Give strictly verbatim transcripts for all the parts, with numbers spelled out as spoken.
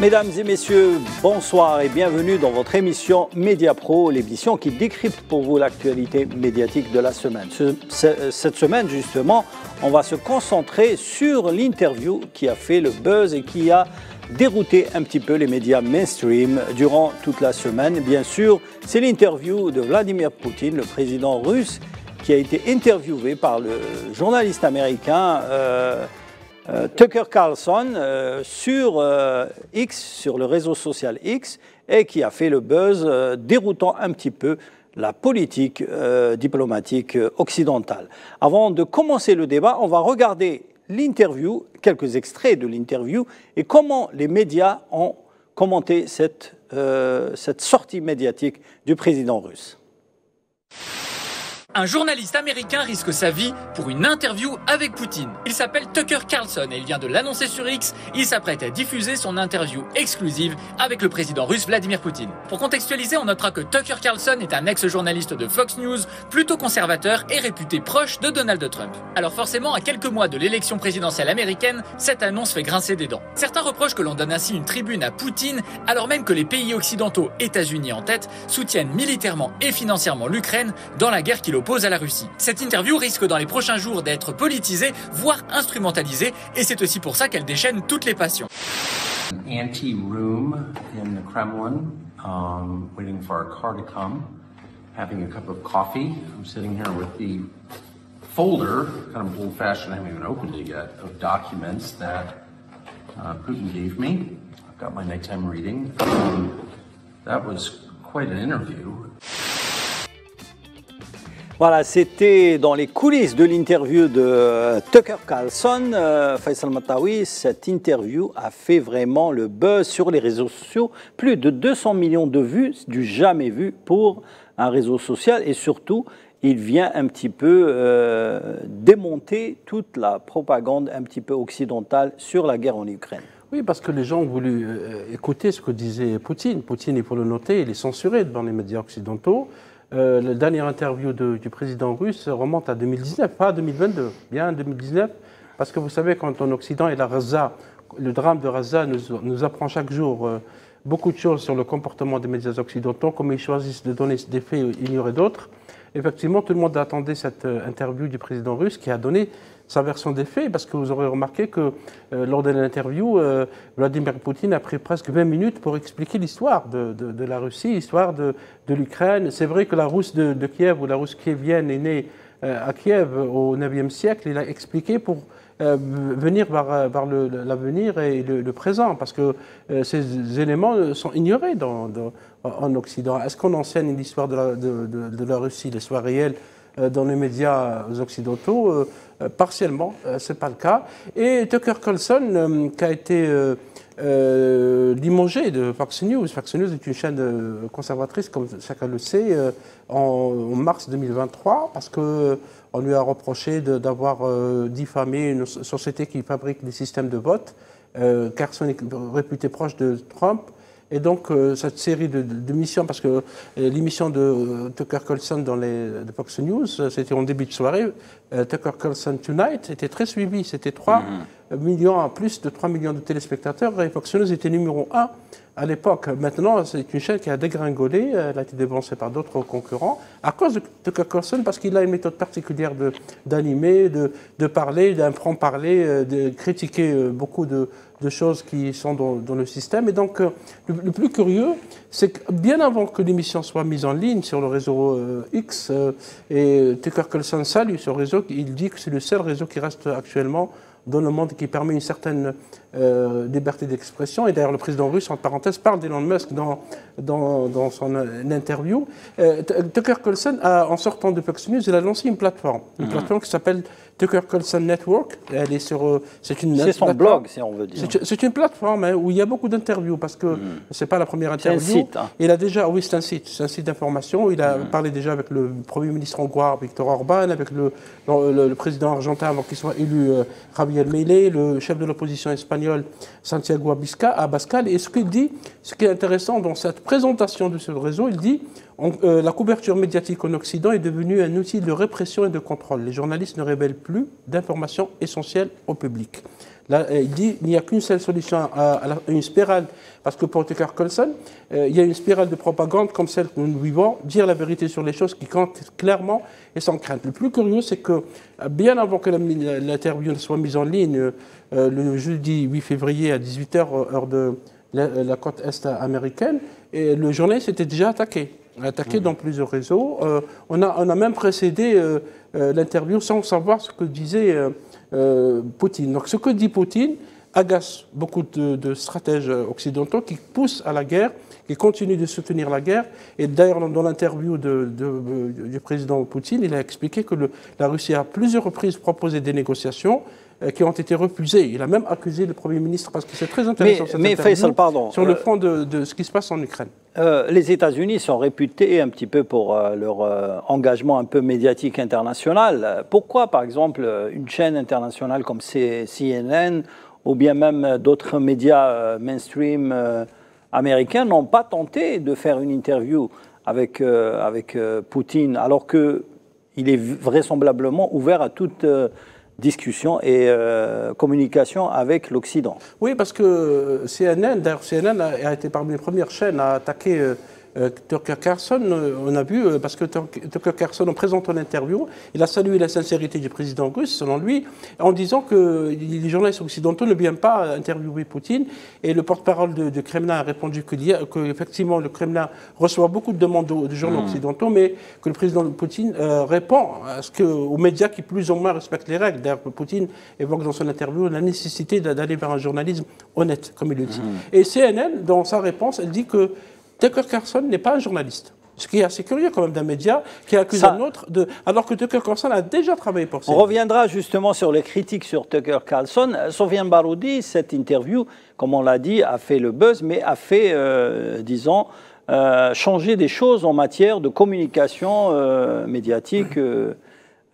Mesdames et messieurs, bonsoir et bienvenue dans votre émission Média Pro, l'émission qui décrypte pour vous l'actualité médiatique de la semaine. Ce, cette semaine, justement, on va se concentrer sur l'interview qui a fait le buzz et qui a dérouté un petit peu les médias mainstream durant toute la semaine. Bien sûr, c'est l'interview de Vladimir Poutine, le président russe, qui a été interviewé par le journaliste américain euh, Euh, Tucker Carlson euh, sur euh, X, sur le réseau social X, et qui a fait le buzz, euh, déroutant un petit peu la politique euh, diplomatique occidentale. Avant de commencer le débat, on va regarder l'interview, quelques extraits de l'interview, et comment les médias ont commenté cette, euh, cette sortie médiatique du président russe. Un journaliste américain risque sa vie pour une interview avec Poutine. Il s'appelle Tucker Carlson et il vient de l'annoncer sur X. Il s'apprête à diffuser son interview exclusive avec le président russe Vladimir Poutine. Pour contextualiser, on notera que Tucker Carlson est un ex-journaliste de Fox News, plutôt conservateur et réputé proche de Donald Trump. Alors forcément, à quelques mois de l'élection présidentielle américaine, cette annonce fait grincer des dents. Certains reprochent que l'on donne ainsi une tribune à Poutine, alors même que les pays occidentaux, États-Unis en tête, soutiennent militairement et financièrement l'Ukraine dans la guerre qu'il oppose à la Russie. Cette interview risque dans les prochains jours d'être politisée, voire instrumentalisée, et c'est aussi pour ça qu'elle déchaîne toutes les passions. Anti-room in the Kremlin, um, waiting for our car to come, having a cup of coffee. I'm sitting here with the folder, kind of old-fashioned, I haven't even opened it yet, of documents that uh, Putin gave me. I've got my nighttime reading. Um, that was quite an interview. Voilà, c'était dans les coulisses de l'interview de Tucker Carlson, euh, Faisal Mataoui. Cette interview a fait vraiment le buzz sur les réseaux sociaux. Plus de deux cents millions de vues, du jamais vu pour un réseau social. Et surtout, il vient un petit peu euh, démonter toute la propagande un petit peu occidentale sur la guerre en Ukraine. Oui, parce que les gens ont voulu euh, écouter ce que disait Poutine. Poutine, il faut le noter, il est censuré dans les médias occidentaux. Euh, la dernière interview de, du président russe remonte à deux mille dix-neuf, pas à deux mille vingt-deux, bien à deux mille dix-neuf, parce que vous savez, quand en Occident et la Gaza, le drame de Gaza nous, nous apprend chaque jour euh, beaucoup de choses sur le comportement des médias occidentaux, comme ils choisissent de donner des faits ou ignorer d'autres. Effectivement, tout le monde attendait cette interview du président russe qui a donné sa version des faits, parce que vous aurez remarqué que euh, lors de l'interview, euh, Vladimir Poutine a pris presque vingt minutes pour expliquer l'histoire de, de, de la Russie, l'histoire de, de l'Ukraine. C'est vrai que la Russe de, de Kiev ou la Russe kievienne est née euh, à Kiev au neuvième siècle. Il a expliqué pour euh, venir vers, vers l'avenir et le, le présent, parce que euh, ces éléments sont ignorés dans, dans, en Occident. Est-ce qu'on enseigne l'histoire de la, de, de, de la Russie, l'histoire réelle, dans les médias occidentaux, euh, euh, partiellement, euh, ce n'est pas le cas. Et Tucker Carlson, euh, qui a été euh, euh, limogé de Fox News, Fox News est une chaîne conservatrice, comme chacun le sait, euh, en, en mars deux mille vingt-trois, parce qu'on euh, lui a reproché d'avoir euh, diffamé une société qui fabrique des systèmes de vote. Euh, Carlson est réputé proche de Trump. Et donc, euh, cette série de, de, de missions, parce que euh, l'émission de euh, Tucker Carlson dans les de Fox News, c'était en début de soirée, euh, Tucker Carlson Tonight était très suivi. C'était trois millions, plus de trois millions de téléspectateurs. Et Fox News était numéro un à l'époque. Maintenant, c'est une chaîne qui a dégringolé. Elle a été dévancée par d'autres concurrents à cause de Tucker Carlson, parce qu'il a une méthode particulière d'animer, de, de, de parler, d'un franc-parler, de critiquer beaucoup de... de choses qui sont dans, dans le système. Et donc, euh, le, le plus curieux, c'est que bien avant que l'émission soit mise en ligne sur le réseau euh, X, euh, et Tucker Carlson salue ce réseau, il dit que c'est le seul réseau qui reste actuellement dans le monde qui permet une certaine euh, liberté d'expression. Et d'ailleurs, le président russe, en parenthèse, parle d'Elon Musk dans, dans, dans son euh, interview. Euh, Tucker Carlson, a, en sortant de Fox News, il a lancé une plateforme, une mmh. plateforme qui s'appelle Tucker Carlson Network. Elle est sur, euh, c'est une c'est son blog, si on veut dire. C'est une plateforme hein, où il y a beaucoup d'interviews, parce que mmh. c'est pas la première interview. C'est un site. Hein. Il a déjà, oui, c'est un site, c'est un site d'information. Il a mmh. parlé déjà avec le Premier ministre hongrois, Viktor Orban, avec le, le, le, le président argentin avant qu'il soit élu, euh, Javier Milei, le chef de l'opposition espagnole Santiago Abascal. Et ce qu'il dit, ce qui est intéressant dans cette présentation de ce réseau, il dit on, euh, la couverture médiatique en Occident est devenue un outil de répression et de contrôle. Les journalistes ne révèlent plus d'informations essentielles au public. Là, il dit qu'il n'y a qu'une seule solution à, à, la, à une spirale, parce que pour Tucker Carlson, euh, il y a une spirale de propagande comme celle que nous vivons, dire la vérité sur les choses qui comptent clairement et sans crainte. Le plus curieux, c'est que bien avant que l'interview soit mise en ligne, euh, le jeudi huit février à dix-huit heures, heure de la, la côte est américaine, et le journaliste était déjà attaqué. attaqué mmh. dans plusieurs réseaux. Euh, on, a, on a même précédé euh, euh, l'interview sans savoir ce que disait euh, euh, Poutine. Donc ce que dit Poutine agace beaucoup de, de stratèges occidentaux qui poussent à la guerre, qui continuent de soutenir la guerre. Et d'ailleurs, dans l'interview de, de, de, du président Poutine, il a expliqué que le, la Russie a à plusieurs reprises proposé des négociations qui ont été refusés. Il a même accusé le Premier ministre, parce que c'est très intéressant mais, cette mais interview, Faisal, pardon, sur le fond de, de ce qui se passe en Ukraine. Euh, les États-Unis sont réputés un petit peu pour euh, leur euh, engagement un peu médiatique international. Pourquoi, par exemple, une chaîne internationale comme C N N ou bien même d'autres médias euh, mainstream euh, américains n'ont pas tenté de faire une interview avec, euh, avec euh, Poutine, alors qu'il est vraisemblablement ouvert à toute... Euh, discussion et euh, communication avec l'Occident. Oui, parce que C N N, d'ailleurs C N N a, a été parmi les premières chaînes à attaquer euh, euh, Tucker Carlson, euh, on a vu, euh, parce que Tucker Carlson, en présentant l'interview, il a salué la sincérité du président russe, selon lui, en disant que les journalistes occidentaux ne viennent pas interviewer Poutine, et le porte-parole du Kremlin a répondu que, que effectivement le Kremlin reçoit beaucoup de demandes de, de journaux mmh. occidentaux, mais que le président Poutine euh, répond à ce que, aux médias qui plus ou moins respectent les règles. D'ailleurs, Poutine évoque dans son interview la nécessité d'aller vers un journalisme honnête, comme il le dit. Mmh. Et C N N, dans sa réponse, elle dit que Tucker Carlson n'est pas un journaliste. Ce qui est assez curieux quand même d'un média qui accuse ça... un autre, de... alors que Tucker Carlson a déjà travaillé pour ça. On reviendra justement sur les critiques sur Tucker Carlson. Sofiane Baroudi, cette interview, comme on l'a dit, a fait le buzz, mais a fait, euh, disons, euh, changer des choses en matière de communication euh, médiatique, euh,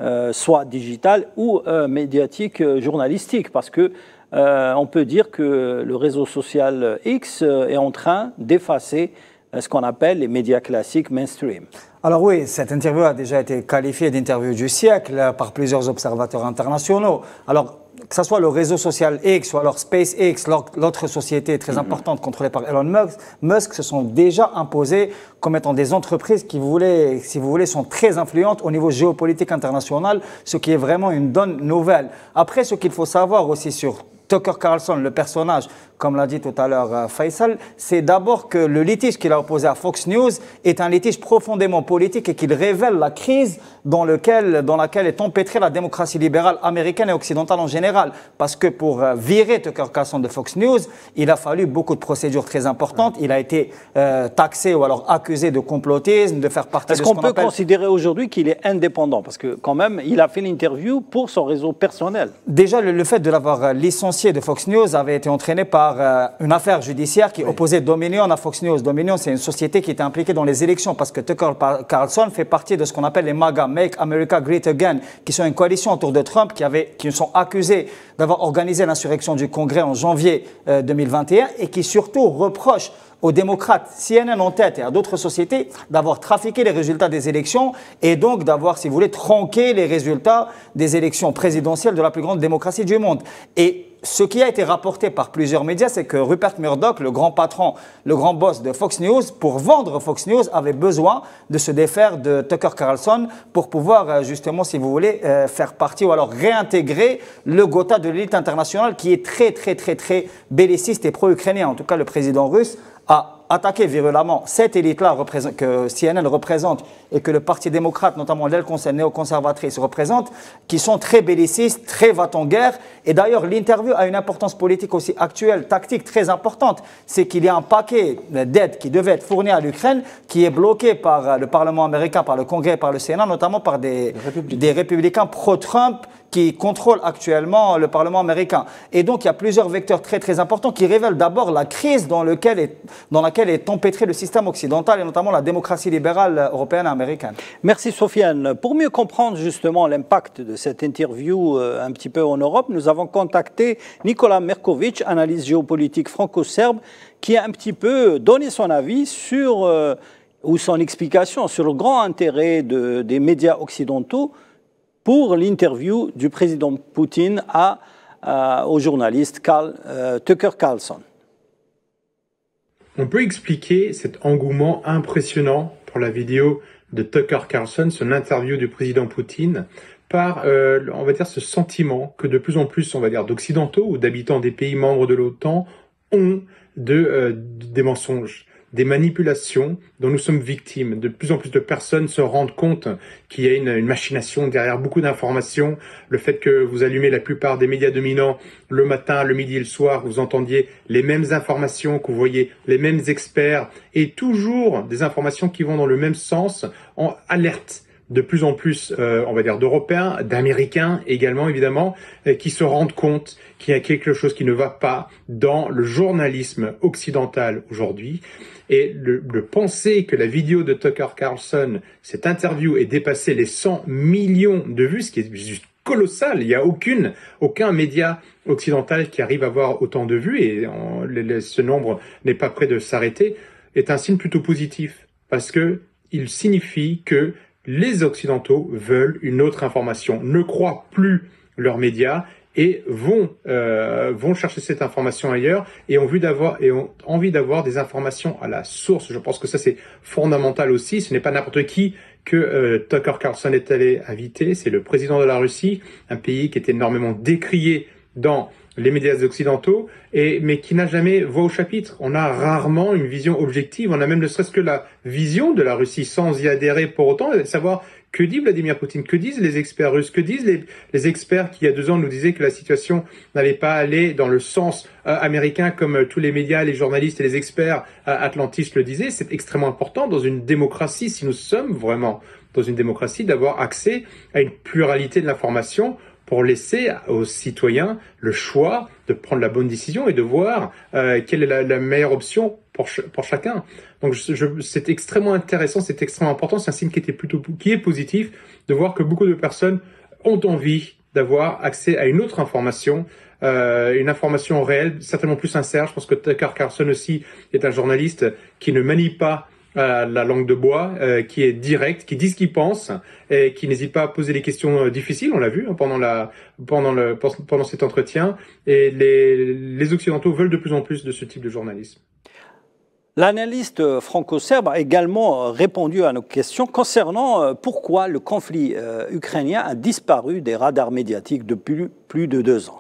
euh, soit digitale ou euh, médiatique euh, journalistique, parce que euh, on peut dire que le réseau social X est en train d'effacer ce qu'on appelle les médias classiques mainstream. Alors oui, cette interview a déjà été qualifiée d'interview du siècle par plusieurs observateurs internationaux. Alors, que ce soit le réseau social X ou alors SpaceX, l'autre société très importante contrôlée par Elon Musk, Musk se sont déjà imposés comme étant des entreprises qui, voulaient, si vous voulez, sont très influentes au niveau géopolitique international, ce qui est vraiment une donne nouvelle. Après, ce qu'il faut savoir aussi sur Tucker Carlson, le personnage, comme l'a dit tout à l'heure Faisal, c'est d'abord que le litige qu'il a opposé à Fox News est un litige profondément politique et qu'il révèle la crise dans, lequel, dans laquelle est empêtrée la démocratie libérale américaine et occidentale en général. Parce que pour virer Tucker Carlson de Fox News, il a fallu beaucoup de procédures très importantes. Il a été euh, taxé ou alors accusé de complotisme, de faire partie de ce qu'on appelle... Est-ce qu'on peut considérer aujourd'hui qu'il est indépendant? Parce que quand même, il a fait l'interview pour son réseau personnel. Déjà, le, le fait de l'avoir licencié de Fox News avait été entraîné par une affaire judiciaire qui oui. opposait Dominion à Fox News. Dominion, c'est une société qui était impliquée dans les élections parce que Tucker Carlson fait partie de ce qu'on appelle les MAGA, Make America Great Again, qui sont une coalition autour de Trump qui, avait, qui sont accusés d'avoir organisé l'insurrection du Congrès en janvier euh, deux mille vingt et un et qui surtout reprochent aux démocrates, C N N en tête, et à d'autres sociétés, d'avoir trafiqué les résultats des élections et donc d'avoir, si vous voulez, tronqué les résultats des élections présidentielles de la plus grande démocratie du monde. Et ce qui a été rapporté par plusieurs médias, c'est que Rupert Murdoch, le grand patron, le grand boss de Fox News, pour vendre Fox News, avait besoin de se défaire de Tucker Carlson pour pouvoir justement, si vous voulez, euh, faire partie ou alors réintégrer le Gotha de l'élite internationale qui est très, très, très, très belliciste et pro-ukrainien. En tout cas, le président russe a attaqué virulemment cette élite-là que C N N représente et que le Parti démocrate, notamment l'aile néoconservatrice, représente, qui sont très bellicistes, très va-t-en-guerre. Et d'ailleurs, l'interview a une importance politique aussi actuelle, tactique très importante. C'est qu'il y a un paquet d'aides qui devait être fournies à l'Ukraine qui est bloqué par le Parlement américain, par le Congrès, par le Sénat, notamment par des, République. des républicains pro-Trump qui contrôlent actuellement le Parlement américain. Et donc, il y a plusieurs vecteurs très, très importants qui révèlent d'abord la crise dans laquelle est, dans laquelle est empêtré le système occidental et notamment la démocratie libérale européenne et américaine. Merci Sofiane. Pour mieux comprendre justement l'impact de cette interview un petit peu en Europe, nous avons contacté Nikola Mirkovic, analyste géopolitique franco-serbe, qui a un petit peu donné son avis sur, euh, ou son explication sur le grand intérêt de, des médias occidentaux pour l'interview du président Poutine à euh, au journaliste Carl, euh, Tucker Carlson. On peut expliquer cet engouement impressionnant pour la vidéo de Tucker Carlson, son interview du président Poutine, par, euh, on va dire, ce sentiment que de plus en plus, on va dire, d'occidentaux ou d'habitants des pays membres de l'OTAN ont de, euh, des mensonges, des manipulations dont nous sommes victimes. De plus en plus de personnes se rendent compte qu'il y a une, une machination derrière beaucoup d'informations. Le fait que vous allumez la plupart des médias dominants le matin, le midi et le soir, vous entendiez les mêmes informations, que vous voyez les mêmes experts et toujours des informations qui vont dans le même sens en alerte. De plus en plus, euh, on va dire, d'Européens, d'Américains également, évidemment, euh, qui se rendent compte qu'il y a quelque chose qui ne va pas dans le journalisme occidental aujourd'hui. Et le, le penser que la vidéo de Tucker Carlson, cette interview, ait dépassé les cent millions de vues, ce qui est juste colossal. Il n'y a aucune, aucun média occidental qui arrive à avoir autant de vues, et on, le, ce nombre n'est pas près de s'arrêter, est un signe plutôt positif, parce que il signifie que les Occidentaux veulent une autre information, ne croient plus leurs médias et vont, euh, vont chercher cette information ailleurs et ont, vu d'avoir, et ont envie d'avoir des informations à la source. Je pense que ça, c'est fondamental aussi. Ce n'est pas n'importe qui que euh, Tucker Carlson est allé inviter. C'est le président de la Russie, un pays qui est énormément décrié dans les médias occidentaux, et, mais qui n'a jamais voix au chapitre. On a rarement une vision objective, on a même ne serait-ce que la vision de la Russie sans y adhérer pour autant, savoir que dit Vladimir Poutine, que disent les experts russes, que disent les, les experts qui il y a deux ans nous disaient que la situation n'allait pas aller dans le sens euh, américain comme euh, tous les médias, les journalistes et les experts euh, atlantistes le disaient. C'est extrêmement important dans une démocratie, si nous sommes vraiment dans une démocratie, d'avoir accès à une pluralité de l'information pour laisser aux citoyens le choix de prendre la bonne décision et de voir euh, quelle est la, la meilleure option pour, ch- pour chacun. Donc je, je, c'est extrêmement intéressant, c'est extrêmement important, c'est un signe qui était plutôt qui est positif de voir que beaucoup de personnes ont envie d'avoir accès à une autre information, euh, une information réelle, certainement plus sincère. Je pense que Tucker Carlson aussi est un journaliste qui ne manie pas Euh, la langue de bois, euh, qui est directe, qui dit ce qu'il pense et qui n'hésite pas à poser des questions euh, difficiles. On l'a vu hein, pendant la pendant le pendant cet entretien. Et les, les Occidentaux veulent de plus en plus de ce type de journalisme. L'analyste franco-serbe a également répondu à nos questions concernant pourquoi le conflit euh, ukrainien a disparu des radars médiatiques depuis plus de deux ans.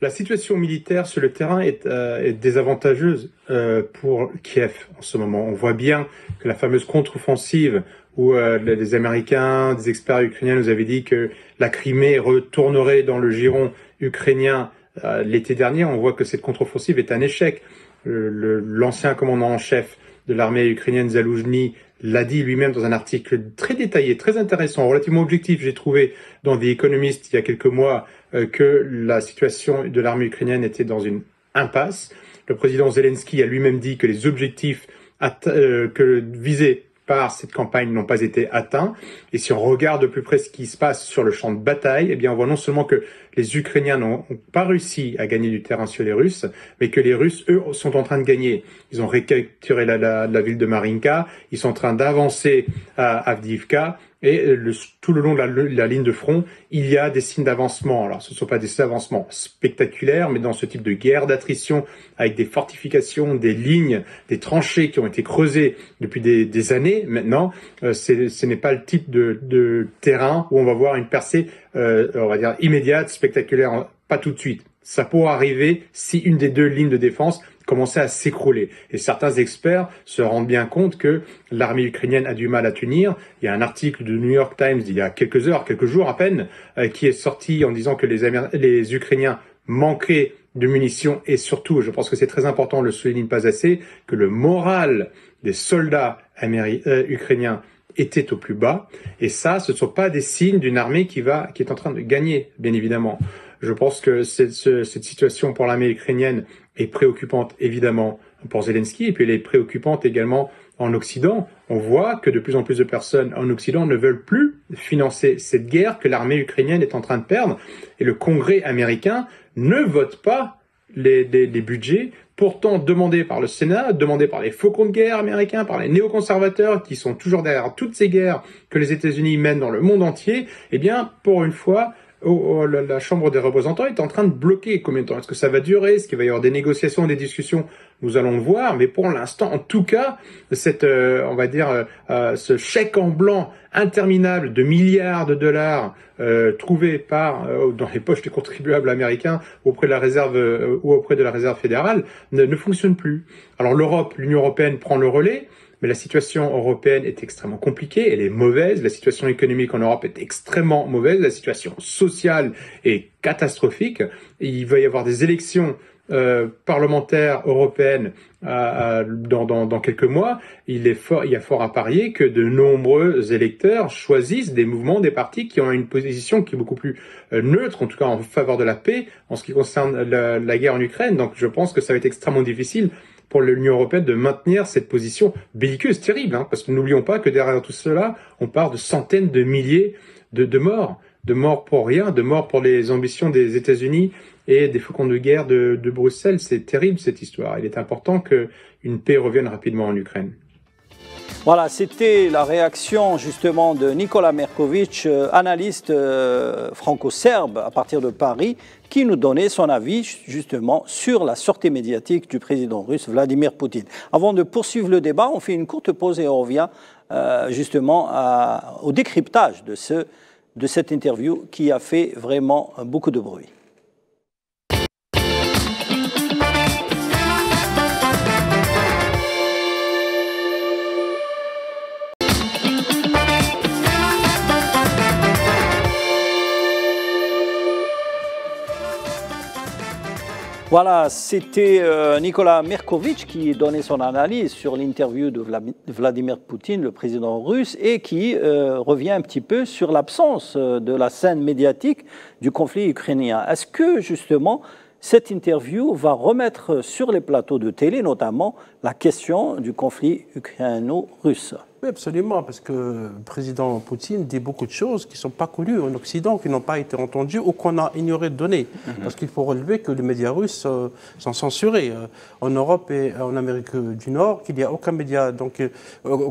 La situation militaire sur le terrain est, euh, est désavantageuse euh, pour Kiev en ce moment. On voit bien que la fameuse contre-offensive où euh, les Américains, des experts ukrainiens nous avaient dit que la Crimée retournerait dans le giron ukrainien euh, l'été dernier, on voit que cette contre-offensive est un échec. Le, le, l'ancien commandant en chef de l'armée ukrainienne, Zaloujny, l'a dit lui-même dans un article très détaillé, très intéressant, relativement objectif, j'ai trouvé dans The Economist il y a quelques mois, euh, que la situation de l'armée ukrainienne était dans une impasse. Le président Zelensky a lui-même dit que les objectifs atte- euh, que visés par cette campagne n'ont pas été atteints. Et si on regarde de plus près ce qui se passe sur le champ de bataille, eh bien on voit non seulement que les Ukrainiens n'ont pas réussi à gagner du terrain sur les Russes, mais que les Russes, eux, sont en train de gagner. Ils ont récapturé la, la, la ville de Marinka, ils sont en train d'avancer à Avdiivka, et le, tout le long de la, la ligne de front, il y a des signes d'avancement. Alors, ce ne sont pas des avancements spectaculaires, mais dans ce type de guerre d'attrition, avec des fortifications, des lignes, des tranchées qui ont été creusées depuis des, des années maintenant, euh, c'est, ce n'est pas le type de, de terrain où on va voir une percée, euh, on va dire, immédiate, spectaculaire, pas tout de suite. Ça pourrait arriver si une des deux lignes de défense commençait à s'écrouler. Et certains experts se rendent bien compte que l'armée ukrainienne a du mal à tenir. Il y a un article du New York Times il y a quelques heures, quelques jours à peine, euh, qui est sorti en disant que les, Améri- les Ukrainiens manquaient de munitions et surtout, je pense que c'est très important, on le souligne pas assez, que le moral des soldats améri- euh, ukrainiens était au plus bas. Et ça, ce ne sont pas des signes d'une armée qui va, qui est en train de gagner, bien évidemment. Je pense que cette, cette situation pour l'armée ukrainienne est préoccupante, évidemment, pour Zelensky, et puis elle est préoccupante également en Occident. On voit que de plus en plus de personnes en Occident ne veulent plus financer cette guerre que l'armée ukrainienne est en train de perdre. Et le Congrès américain ne vote pas les, les, les budgets, pourtant demandés par le Sénat, demandés par les faucons de guerre américains, par les néoconservateurs qui sont toujours derrière toutes ces guerres que les États-Unis mènent dans le monde entier. Eh bien, pour une fois, oh, oh, la, la Chambre des représentants est en train de bloquer. Combien de temps est-ce que ça va durer? Est-ce qu'il va y avoir des négociations, des discussions? Nous allons le voir, mais pour l'instant, en tout cas, cette, euh, on va dire, euh, ce chèque en blanc interminable de milliards de dollars euh, trouvé par euh, dans les poches des contribuables américains auprès de la réserve euh, ou auprès de la réserve fédérale ne, ne fonctionne plus. Alors l'Europe, l'Union européenne prend le relais. Mais la situation européenne est extrêmement compliquée, elle est mauvaise, la situation économique en Europe est extrêmement mauvaise, la situation sociale est catastrophique. Il va y avoir des élections euh, parlementaires européennes euh, dans, dans, dans quelques mois. Il est fort, il y a fort à parier que de nombreux électeurs choisissent des mouvements, des partis qui ont une position qui est beaucoup plus neutre, en tout cas en faveur de la paix, en ce qui concerne la, la guerre en Ukraine. Donc je pense que ça va être extrêmement difficile pour l'Union européenne de maintenir cette position belliqueuse terrible, hein, parce que n'oublions pas que derrière tout cela, on parle de centaines de milliers de, de morts, de morts pour rien, de morts pour les ambitions des États-Unis et des faucons de guerre de, de Bruxelles. C'est terrible cette histoire. Il est important qu'une paix revienne rapidement en Ukraine. Voilà, c'était la réaction justement de Nikola Mirkovic, euh, analyste euh, franco-serbe à partir de Paris, qui nous donnait son avis justement sur la sortie médiatique du président russe Vladimir Poutine. Avant de poursuivre le débat, on fait une courte pause et on revient euh, justement à, au décryptage de, ce, de cette interview qui a fait vraiment beaucoup de bruit. Voilà, c'était euh, Nikola Mirkovic qui donnait son analyse sur l'interview de Vladimir Poutine, le président russe, et qui euh, revient un petit peu sur l'absence de la scène médiatique du conflit ukrainien. Est-ce que, justement, cette interview va remettre sur les plateaux de télé, notamment, la question du conflit ukraino-russe? Oui, absolument, parce que le président Poutine dit beaucoup de choses qui ne sont pas connues en Occident, qui n'ont pas été entendues ou qu'on a ignoré de donner. Mm-hmm. Parce qu'il faut relever que les médias russes euh, sont censurés euh, en Europe et en Amérique du Nord, qu'il n'y a aucun média, donc euh,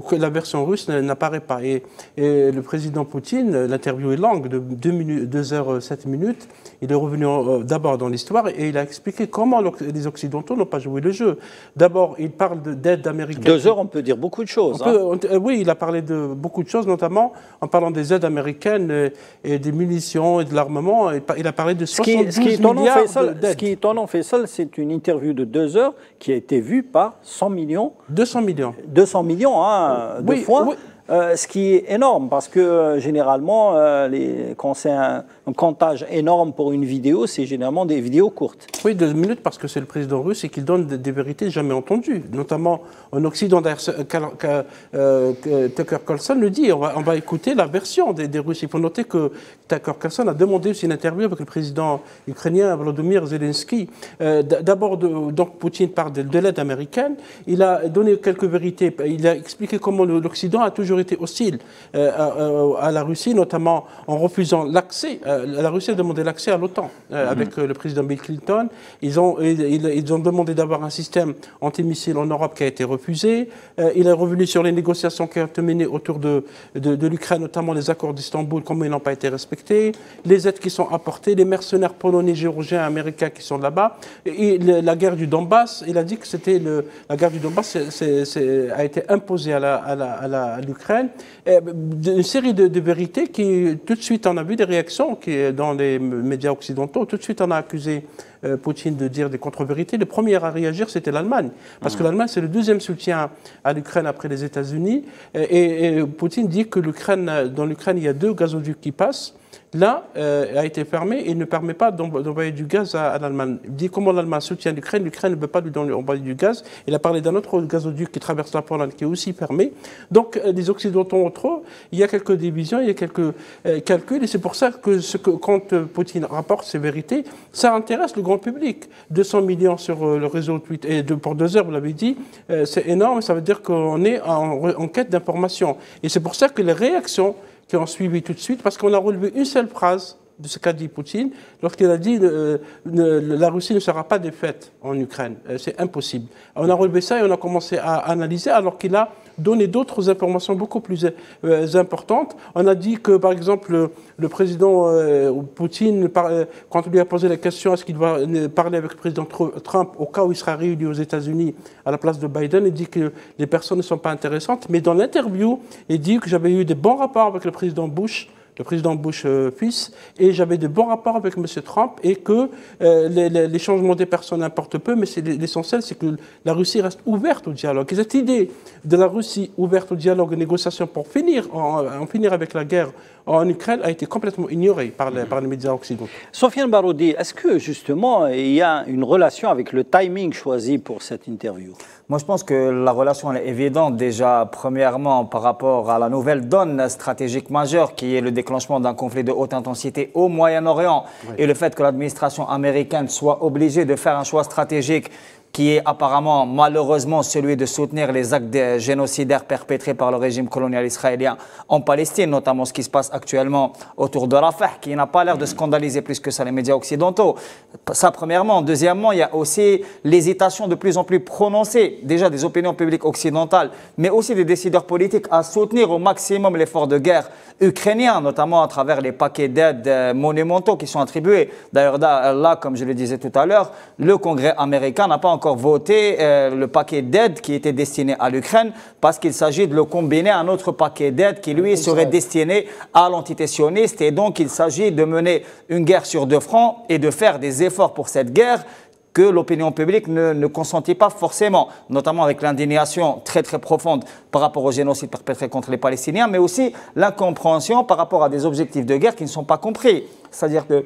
que la version russe n'apparaît pas. Et, et le président Poutine, l'interview est longue, de deux heures sept minutes, il est revenu euh, d'abord dans l'histoire et il a expliqué comment les Occidentaux n'ont pas joué le jeu. D'abord, il parle d'aide américaine. Deux heures, on peut dire beaucoup de choses. On hein. peut, on, oui, il a parlé de beaucoup de choses, notamment en parlant des aides américaines et des munitions et de l'armement. Il a parlé de soixante-douze milliards d'aides. Ce qui est étonnant, Faisal, c'est une interview de deux heures qui a été vue par cent millions. deux cents millions. deux cents millions hein, de oui, fois. Oui. Euh, ce qui est énorme, parce que euh, généralement, euh, les, quand c'est un, un comptage énorme pour une vidéo, c'est généralement des vidéos courtes. Oui, deux minutes, parce que c'est le président russe et qu'il donne des, des vérités jamais entendues, notamment en Occident. Euh, euh, Tucker Carlson le dit, on va, on va écouter la version des, des Russes. Il faut noter que Tucker Carlson a demandé aussi une interview avec le président ukrainien Volodymyr Zelensky. Euh, D'abord, donc Poutine parle de, de l'aide américaine, il a donné quelques vérités, il a expliqué comment l'Occident a toujours été hostile euh, à, à, à la Russie, notamment en refusant l'accès. Euh, la Russie a demandé l'accès à l'OTAN euh, mm-hmm. avec euh, le président Bill Clinton. Ils ont, ils, ils ont demandé d'avoir un système antimissile en Europe qui a été refusé. Euh, il est revenu sur les négociations qui ont été menées autour de, de, de l'Ukraine, notamment les accords d'Istanbul, comment ils n'ont pas été respectés, les aides qui sont apportées, les mercenaires polonais, géorgiens, américains qui sont là-bas. Et le, la guerre du Donbass, il a dit que c'était la guerre du Donbass c'est, c'est, c'est, a été imposée à la, à la, à la, à l'Ukraine. Une série de, de vérités qui, tout de suite, on a vu des réactions qui, dans les médias occidentaux. Tout de suite, on a accusé euh, Poutine de dire des contre-vérités. Le premier à réagir, c'était l'Allemagne. Parce mmh. que l'Allemagne, c'est le deuxième soutien à l'Ukraine après les États-Unis. Et, et, et Poutine dit que l'Ukraine, dans l'Ukraine, il y a deux gazoducs qui passent. L'un euh, a été fermé et ne permet pas d'envoyer du gaz à, à l'Allemagne. Il dit comment l'Allemagne soutient l'Ukraine, l'Ukraine ne peut pas lui donner, envoyer du gaz. Il a parlé d'un autre gazoduc qui traverse la Pologne qui est aussi fermé. Donc euh, les Occidentaux entre eux, il y a quelques divisions, il y a quelques euh, calculs et c'est pour ça que, ce que quand euh, Poutine rapporte ces vérités, ça intéresse le grand public. deux cents millions sur euh, le réseau Twitter et de, pour deux heures, vous l'avez dit, euh, c'est énorme. Ça veut dire qu'on est en, en quête d'informations et c'est pour ça que les réactions qui ont suivi tout de suite, parce qu'on a relevé une seule phrase de ce qu'a dit Poutine, lorsqu'il a dit euh, ne, la Russie ne sera pas défaite en Ukraine, c'est impossible. On a relevé ça et on a commencé à analyser, alors qu'il a donné d'autres informations beaucoup plus euh, importantes. On a dit que, par exemple, le, le président euh, Poutine, par, euh, quand on lui a posé la question est-ce qu'il va euh, parler avec le président Trump au cas où il sera réuni aux États-Unis à la place de Biden, il dit que les personnes ne sont pas intéressantes. Mais dans l'interview, il dit que j'avais eu des bons rapports avec le président Bush, le président Bush euh, fils, et j'avais de bons rapports avec M. Trump, et que euh, les, les changements des personnes n'importent peu, mais l'essentiel, c'est que la Russie reste ouverte au dialogue. Et cette idée de la Russie ouverte au dialogue et négociation pour finir, en, en finir avec la guerre en Ukraine a été complètement ignorée par les, par les médias occidentaux. Sofiane Baroudi, est-ce que, justement, il y a une relation avec le timing choisi pour cette interview? Moi, je pense que la relation elle est évidente, déjà, premièrement, par rapport à la nouvelle donne stratégique majeure qui est le déclenchement d'un conflit de haute intensité au Moyen-Orient, oui, et le fait que l'administration américaine soit obligée de faire un choix stratégique qui est apparemment, malheureusement, celui de soutenir les actes génocidaires perpétrés par le régime colonial israélien en Palestine, notamment ce qui se passe actuellement autour de Rafah, qui n'a pas l'air de scandaliser plus que ça les médias occidentaux. Ça, premièrement. Deuxièmement, il y a aussi l'hésitation de plus en plus prononcée, déjà des opinions publiques occidentales, mais aussi des décideurs politiques à soutenir au maximum l'effort de guerre ukrainien, notamment à travers les paquets d'aides monumentaux qui sont attribués. D'ailleurs, là, comme je le disais tout à l'heure, le Congrès américain n'a pas encore voté euh, le paquet d'aide qui était destiné à l'Ukraine parce qu'il s'agit de le combiner à un autre paquet d'aide qui, lui, serait destiné à l'entité sioniste. Et donc, il s'agit de mener une guerre sur deux fronts et de faire des efforts pour cette guerre que l'opinion publique ne, ne consentit pas forcément, notamment avec l'indignation très très profonde par rapport au génocide perpétré contre les Palestiniens, mais aussi l'incompréhension par rapport à des objectifs de guerre qui ne sont pas compris. C'est-à-dire que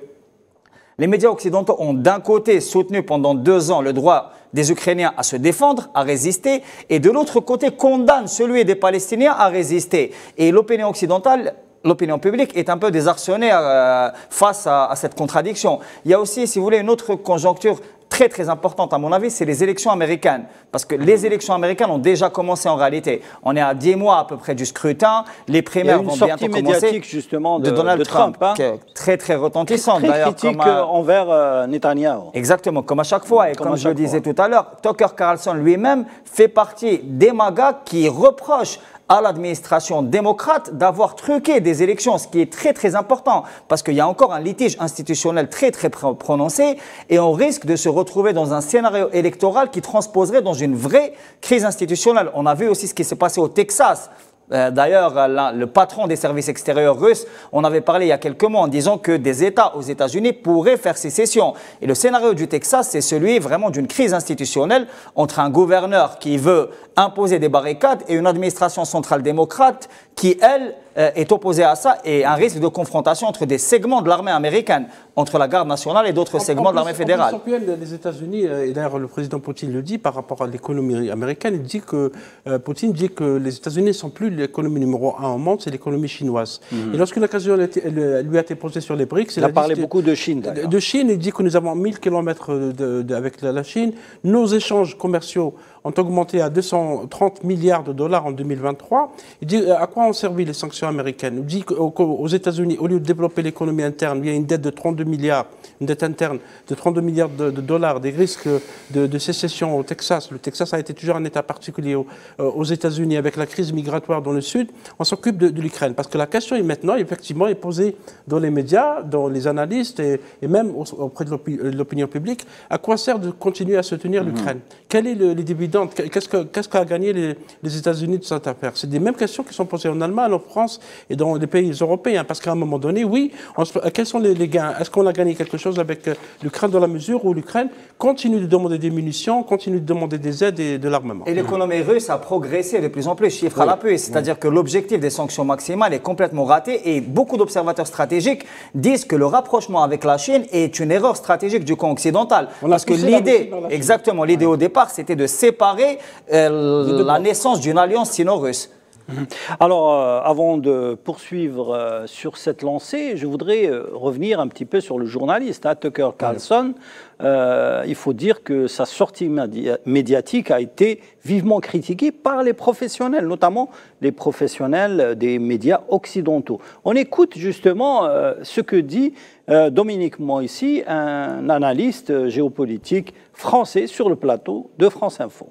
les médias occidentaux ont d'un côté soutenu pendant deux ans le droit des Ukrainiens à se défendre, à résister, et de l'autre côté condamnent celui des Palestiniens à résister. Et l'opinion occidentale, l'opinion publique est un peu désarçonnée euh, face à, à cette contradiction. Il y a aussi, si vous voulez, une autre conjoncture très très importante à mon avis, c'est les élections américaines. Parce que les élections américaines ont déjà commencé en réalité. On est à dix mois à peu près du scrutin. Les primaires vont bientôt commencer, justement, de, de Donald de Trump, Trump hein, qui est très très retentissante d'ailleurs. Très critique à... envers euh, Netanyahu. Exactement, comme à chaque fois. Et comme, comme je le disais tout à l'heure, Tucker Carlson lui-même fait partie des MAGA qui reprochent à l'administration démocrate d'avoir truqué des élections, ce qui est très très important parce qu'il y a encore un litige institutionnel très très prononcé et on risque de se retrouver dans un scénario électoral qui transposerait dans une vraie crise institutionnelle. On a vu aussi ce qui s'est passé au Texas. D'ailleurs, le patron des services extérieurs russes, on avait parlé il y a quelques mois en disant que des États aux États-Unis pourraient faire sécession. Et le scénario du Texas, c'est celui vraiment d'une crise institutionnelle entre un gouverneur qui veut imposer des barricades et une administration centrale démocrate qui, elle, est opposée à ça et un risque de confrontation entre des segments de l'armée américaine, entre la garde nationale et d'autres segments de l'armée fédérale. En plus, les États-Unis, et d'ailleurs le président Poutine le dit par rapport à l'économie américaine, il dit que euh, Poutine dit que les États-Unis ne sont plus l'économie numéro un au monde, c'est l'économie chinoise. Mmh. Et lorsqu'une occasion lui a été posée sur les briques, il a, a parlé dit, beaucoup de Chine. De Chine, il dit que nous avons mille kilomètres de, de, avec la Chine. Nos échanges commerciaux ont augmenté à deux cent trente milliards de dollars en deux mille vingt-trois. Il dit à quoi ont servi les sanctions américaines. Il dit qu'aux États-Unis, au lieu de développer l'économie interne, il y a une dette de trente-deux milliards, une dette interne de trente-deux milliards de dollars, des risques de, de sécession au Texas. Le Texas a été toujours un État particulier aux, aux États-Unis avec la crise migratoire dans le Sud. On s'occupe de, de l'Ukraine parce que la question est maintenant, effectivement, est posée dans les médias, dans les analystes et, et même auprès de l'opinion publique. À quoi sert de continuer à soutenir l'Ukraine? Quel est le, les dividendes? Qu'est-ce qu'a qu que gagné les, les États-Unis de cette affaire? C'est des mêmes questions qui sont posées en Allemagne, en France et dans les pays européens. Parce qu'à un moment donné, oui, on se, quels sont les, les gains? Est-ce qu'on a gagné quelque chose avec l'Ukraine dans la mesure où l'Ukraine continue de demander des munitions, continue de demander des aides et de l'armement? Et l'économie russe a progressé de plus en plus, chiffre oui. à l'appui. C'est-à-dire oui. que l'objectif des sanctions maximales est complètement raté et beaucoup d'observateurs stratégiques disent que le rapprochement avec la Chine est une erreur stratégique du camp occidental. On Parce que l'idée, exactement, l'idée oui. au départ, c'était de séparer Séparer euh, la naissance d'une alliance sino-russe. Alors, euh, avant de poursuivre euh, sur cette lancée, je voudrais euh, revenir un petit peu sur le journaliste, hein, Tucker Carlson. Euh, il faut dire que sa sortie médiatique a été vivement critiquée par les professionnels, notamment les professionnels des médias occidentaux. On écoute justement euh, ce que dit euh, Dominique Moïsi, un analyste géopolitique français sur le plateau de France Info.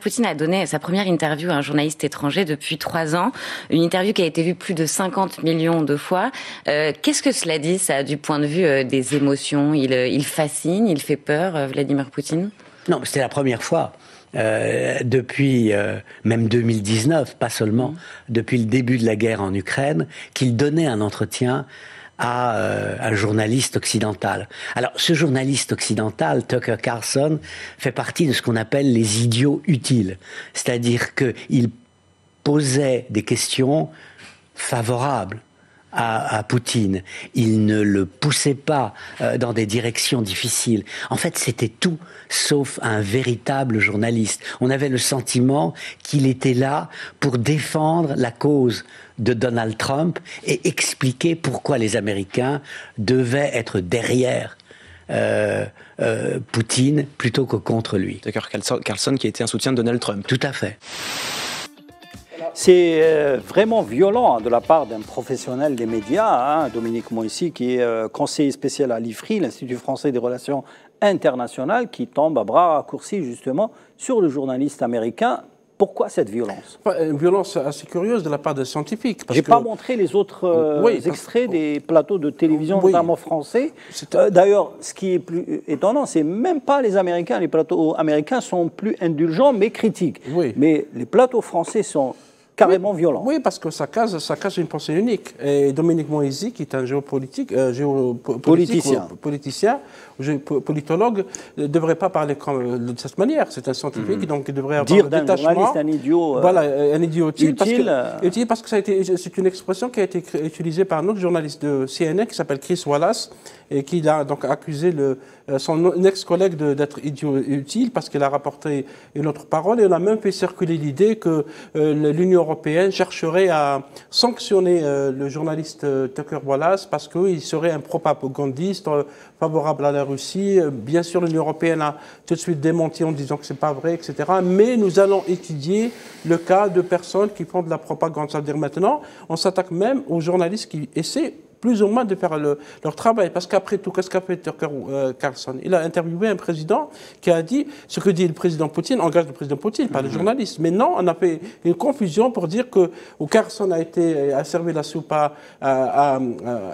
Poutine a donné sa première interview à un journaliste étranger depuis trois ans, une interview qui a été vue plus de cinquante millions de fois. Euh, qu'est-ce que cela dit, ça, du point de vue euh, des émotions ? il, il fascine, il fait peur, euh, Vladimir Poutine ? Non, c'était la première fois. Euh, depuis euh, même deux mille dix-neuf, pas seulement, depuis le début de la guerre en Ukraine, qu'il donnait un entretien à euh, un journaliste occidental. Alors, ce journaliste occidental, Tucker Carlson, fait partie de ce qu'on appelle les idiots utiles. C'est-à-dire qu'il posait des questions favorables à, à Poutine. Il ne le poussait pas euh, dans des directions difficiles. En fait, c'était tout sauf un véritable journaliste. On avait le sentiment qu'il était là pour défendre la cause de Donald Trump et expliquer pourquoi les Américains devaient être derrière euh, euh, Poutine plutôt que contre lui. Tucker Carlson qui était un soutien de Donald Trump. Tout à fait. C'est euh, vraiment violent de la part d'un professionnel des médias, hein, Dominique Moïsi, qui est euh, conseiller spécial à l'I F R I, l'Institut français des relations internationales, qui tombe à bras raccourcis justement sur le journaliste américain. Pourquoi cette violence ? Une violence assez curieuse de la part des scientifiques. Je n'ai pas montré les autres euh, oui, extraits parce... des plateaux de télévision, oui. notamment français. Euh, D'ailleurs, ce qui est plus étonnant, c'est même pas les Américains. Les plateaux américains sont plus indulgents, mais critiques. Oui. Mais les plateaux français sont carrément oui. violents. Oui, parce que ça casse, ça casse une pensée unique. Et Dominique Moïsi, qui est un géopolitique, euh, géopoliticien, ou, politicien, politologue, ne devrait pas parler comme, de cette manière. C'est un scientifique, mmh. donc il devrait avoir un détachement. Dire d'un journaliste un idiot, euh, voilà, un idiot utile, utile, parce que, utile parce que ça a été, c'est une expression qui a été utilisée par un autre journaliste de C N N qui s'appelle Chris Wallace et qui a donc accusé le, son ex-collègue d'être idiot utile parce qu'il a rapporté une autre parole et on a même fait circuler l'idée que euh, l'Union européenne chercherait à sanctionner euh, le journaliste euh, Tucker Wallace parce qu'il serait un propagandiste euh, favorable à la Russie. Bien sûr, l'Union européenne a tout de suite démenti en disant que ce n'est pas vrai, et cetera. Mais nous allons étudier le cas de personnes qui font de la propagande. C'est-à-dire maintenant, on s'attaque même aux journalistes qui essaient plus ou moins de faire le, leur travail. Parce qu'après tout, qu'est-ce qu'a fait Tucker euh, Carlson ? Il a interviewé un président qui a dit ce que dit le président Poutine, engage le président Poutine, pas mm-hmm. le journaliste. Mais non, on a fait une confusion pour dire que Carlson a, été, a servi la soupe à, à, à,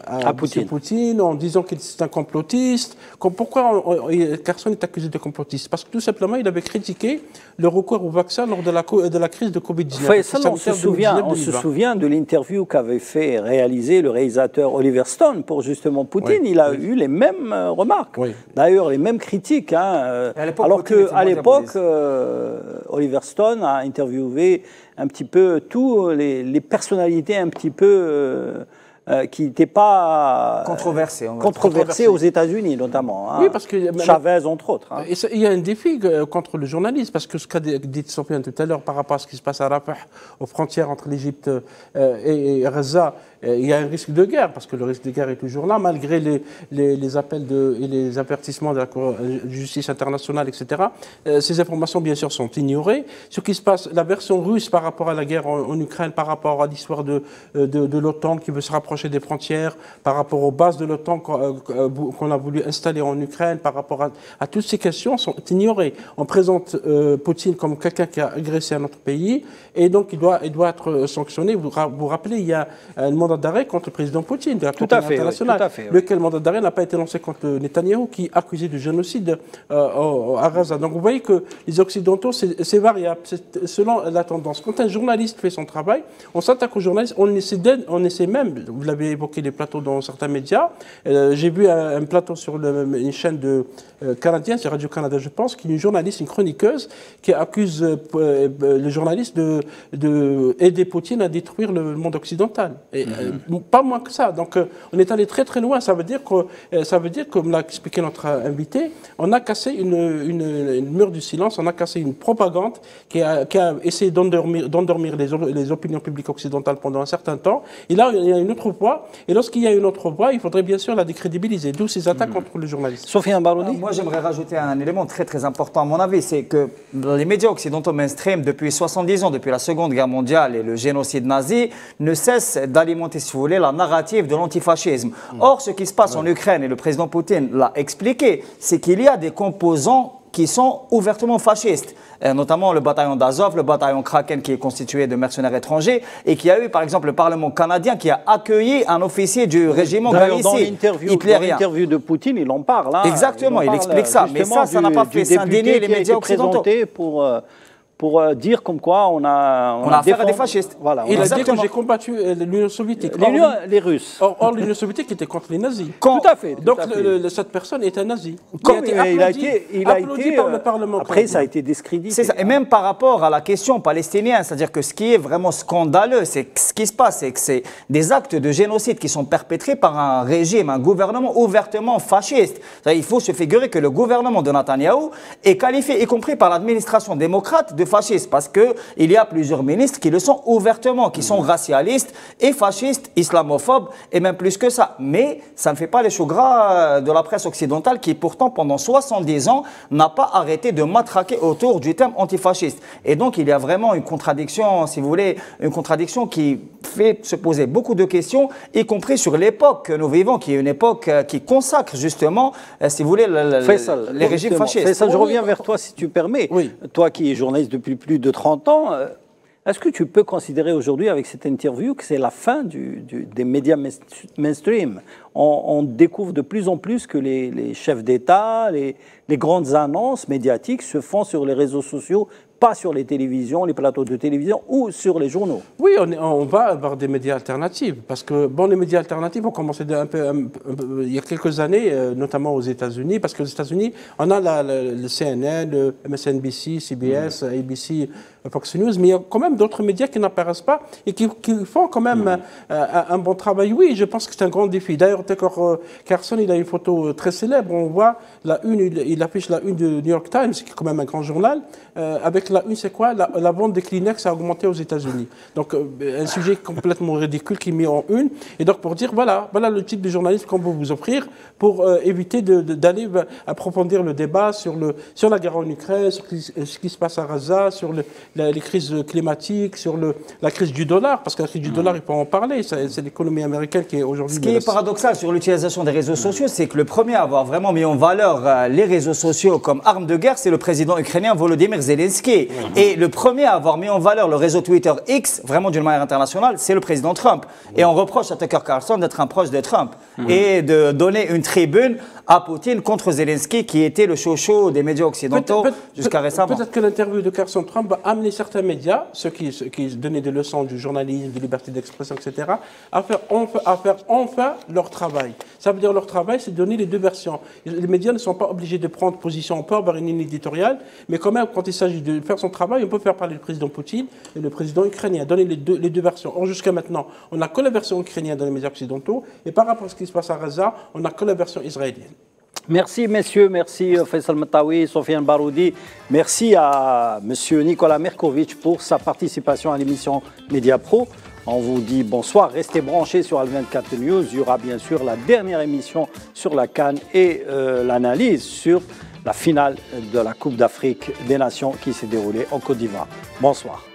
à, à Poutine. Poutine en disant qu'il est un complotiste. Pourquoi on, on, Carlson est accusé de complotiste ? Parce que tout simplement, il avait critiqué le recours au vaccin lors de la, de la crise de covid dix-neuf. Faisal, on se souvient, on se souvient de l'interview qu'avait fait réaliser le réalisateur Oliver Stone, pour justement Poutine, oui, il a oui. eu les mêmes remarques, oui. d'ailleurs les mêmes critiques, hein. alors qu'à l'époque, euh, Oliver Stone a interviewé un petit peu tous les, les personnalités un petit peu euh, euh, qui n'étaient pas controversées, controversées aux États-Unis notamment, hein. oui, parce que, Chavez entre autres. Hein. Et ça, il y a un défi contre le journaliste, parce que ce qu'a dit Sofiane tout à l'heure par rapport à ce qui se passe à Rafah, aux frontières entre l'Égypte euh, et, et Gaza, il y a un risque de guerre, parce que le risque de guerre est toujours là, malgré les, les, les appels de, et les avertissements de la Cour de justice internationale, et cetera. Euh, ces informations, bien sûr, sont ignorées. Ce qui se passe, la version russe par rapport à la guerre en, en Ukraine, par rapport à l'histoire de, de, de l'OTAN qui veut se rapprocher des frontières, par rapport aux bases de l'OTAN qu'on qu'on a voulu installer en Ukraine, par rapport à, à toutes ces questions, sont ignorées. On présente euh, Poutine comme quelqu'un qui a agressé un autre pays, et donc il doit, il doit être sanctionné. Vous vous rappelez, il y a un mandat d'arrêt contre le président Poutine de la Cour internationale, oui, oui. lequel mandat d'arrêt n'a pas été lancé contre Netanyahu, qui est accusé de génocide euh, à Gaza. Donc vous voyez que les Occidentaux, c'est variable, c'est selon la tendance. Quand un journaliste fait son travail, on s'attaque aux journalistes, on essaie, on essaie même, vous l'avez évoqué, les plateaux dans certains médias, euh, j'ai vu un, un plateau sur le, une chaîne de, euh, canadienne, c'est Radio-Canada je pense, qui est une journaliste, une chroniqueuse, qui accuse euh, euh, le journaliste de, de aider Poutine à détruire le monde occidental. Et, mm-hmm. Pas moins que ça. Donc, euh, on est allé très très loin. Ça veut dire que, euh, ça veut dire, comme l'a expliqué notre invité, on a cassé une, une, une mur du silence, on a cassé une propagande qui a, qui a essayé d'endormir, d'endormir les, les opinions publiques occidentales pendant un certain temps. Et là, il y a une autre voie. Et lorsqu'il y a une autre voie, il faudrait bien sûr la décrédibiliser. D'où ces attaques mmh. contre les journalistes. Sofiane Baroudi. Moi, j'aimerais rajouter un élément très très important à mon avis, c'est que les médias occidentaux mainstream, depuis soixante-dix ans, depuis la Seconde Guerre mondiale et le génocide nazi, ne cessent d'alimenter, si vous voulez, la narrative de l'antifascisme. Or, ce qui se passe ouais. en Ukraine, et le président Poutine l'a expliqué, c'est qu'il y a des composants qui sont ouvertement fascistes, notamment le bataillon d'Azov, le bataillon Kraken qui est constitué de mercenaires étrangers et qui a eu par exemple le Parlement canadien qui a accueilli un officier du régiment galici hitlérien. Dans l'interview de Poutine, il en parle. Hein, Exactement, il, il explique ça. Mais ça, ça n'a pas fait s'indigner les médias occidentaux. Pour, pour dire comme quoi on a... On, on a, a affaire à des fascistes. Voilà, il a dit que j'ai combattu l'Union soviétique. L'Union, les Russes. Or, or l'Union soviétique était contre les nazis. Quand, tout à fait. Tout Donc à fait. Le, le, cette personne est un nazi. Comme il a été applaudi, il a été, applaudi il a été, par le Parlement. Après, canadien. Ça a été discrédité. C'est ça. Et même par rapport à la question palestinienne, c'est-à-dire que ce qui est vraiment scandaleux, c'est ce qui se passe, c'est que c'est des actes de génocide qui sont perpétrés par un régime, un gouvernement ouvertement fasciste. Il faut se figurer que le gouvernement de Netanyahou est qualifié, y compris par l'administration démocrate, de fascistes, parce qu'il y a plusieurs ministres qui le sont ouvertement, qui sont racialistes et fascistes, islamophobes et même plus que ça. Mais ça ne fait pas les choux gras de la presse occidentale qui pourtant pendant soixante-dix ans n'a pas arrêté de matraquer autour du terme antifasciste. Et donc il y a vraiment une contradiction, si vous voulez, une contradiction qui fait se poser beaucoup de questions, y compris sur l'époque que nous vivons, qui est une époque qui consacre justement, si vous voulez, le, Faisal, les régimes fascistes. Faisal, je reviens vers toi si tu permets, oui. Toi qui es journaliste depuis plus de trente ans, est-ce que tu peux considérer aujourd'hui avec cette interview que c'est la fin du, du, des médias mainstream? on, on découvre de plus en plus que les, les chefs d'État, les, les grandes annonces médiatiques se font sur les réseaux sociaux, pas sur les télévisions, les plateaux de télévision ou sur les journaux. Oui, on, est, on va avoir des médias alternatifs parce que bon, les médias alternatifs ont commencé un peu, un, peu, il y a quelques années, notamment aux États-Unis, parce qu'aux États-Unis, on a la, la, le C N N, le M S N B C, C B S, mmh. A B C, Fox News, mais il y a quand même d'autres médias qui n'apparaissent pas et qui, qui font quand même mmh. un, un bon travail. Oui, je pense que c'est un grand défi. D'ailleurs, Tucker Carlson, il a une photo très célèbre. On voit la une, il affiche la une du New York Times, qui est quand même un grand journal, euh, avec la une, c'est quoi? La, la vente des Kleenex a augmenté aux États-Unis. Donc, euh, un sujet complètement ridicule qui est mis en une. Et donc, pour dire, voilà, voilà le type de journalisme qu'on peut vous offrir pour euh, éviter d'aller approfondir le débat sur, le, sur la guerre en Ukraine, sur ce qui se passe à Gaza, sur le, la, les crises climatiques, sur le, la crise du dollar, parce que la crise du dollar, il faut en parler. C'est l'économie américaine qui est aujourd'hui... Ce qui est paradoxal sur l'utilisation des réseaux sociaux, c'est que le premier à avoir vraiment mis en valeur les réseaux sociaux comme arme de guerre, c'est le président ukrainien Volodymyr Zelensky. Et le premier à avoir mis en valeur le réseau Twitter X, vraiment d'une manière internationale, c'est le président Trump. Et on reproche à Tucker Carlson d'être un proche de Trump mmh. et de donner une tribune à Poutine contre Zelensky, qui était le chouchou des médias occidentaux jusqu'à récemment. Peut-être que l'interview de Carlson Trump va amener certains médias, ceux qui, ceux qui donnaient des leçons du journalisme, de liberté d'expression, et cetera, à faire, enfin, à faire enfin leur travail. Ça veut dire leur travail, c'est de donner les deux versions. Les médias ne sont pas obligés de prendre position, on peut avoir une ligne éditoriale, mais quand même, quand il s'agit de faire son travail, on peut faire parler le président Poutine et le président ukrainien, donner les deux, les deux versions. Or, jusqu'à maintenant, on n'a que la version ukrainienne dans les médias occidentaux, et par rapport à ce qui se passe à Gaza, on n'a que la version israélienne. Merci messieurs, merci Faisal Mataoui, Sofiane Baroudi, merci à monsieur Nikola Mirkovic pour sa participation à l'émission Média Pro. On vous dit bonsoir, restez branchés sur Al vingt-quatre News, il y aura bien sûr la dernière émission sur la C A N et euh, l'analyse sur la finale de la Coupe d'Afrique des Nations qui s'est déroulée en Côte d'Ivoire. Bonsoir.